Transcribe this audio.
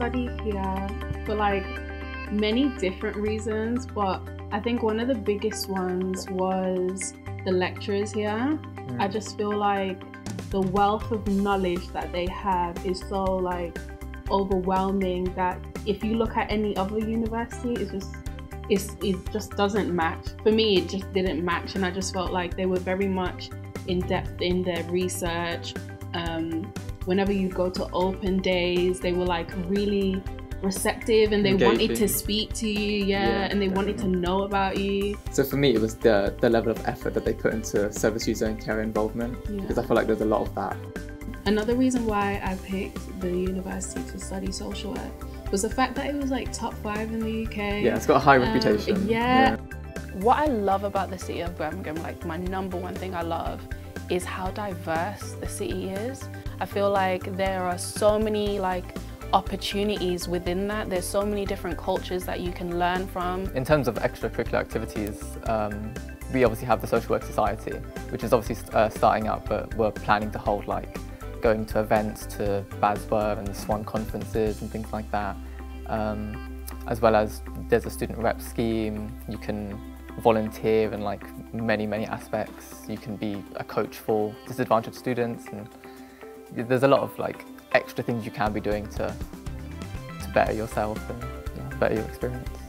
study here for like many different reasons, but I think one of the biggest ones was the lecturers here. I just feel like the wealth of knowledge that they have is so like overwhelming that if you look at any other university, it just doesn't match. For me, it just didn't match, and I just felt like they were very much in depth in their research. Whenever you go to open days, they were like really receptive and they wanted to speak to you, and they wanted to know about you. So for me, it was the level of effort that they put into service user and care involvement, because I feel like there's a lot of that. Another reason why I picked the university to study social work was the fact that it was like top 5 in the UK. Yeah, it's got a high reputation. What I love about the city of Birmingham, like my #1 thing I love, is how diverse the city is. I feel like there are so many like opportunities within that. There's so many different cultures that you can learn from. In terms of extracurricular activities, we obviously have the Social Work Society, which is obviously starting up, but we're planning to hold like going to events to BASW and the Swan conferences and things like that. As well as there's a student rep scheme. You can volunteer in like many aspects. You can be a coach for disadvantaged students, and there's a lot of like extra things you can be doing to better yourself and better your experience.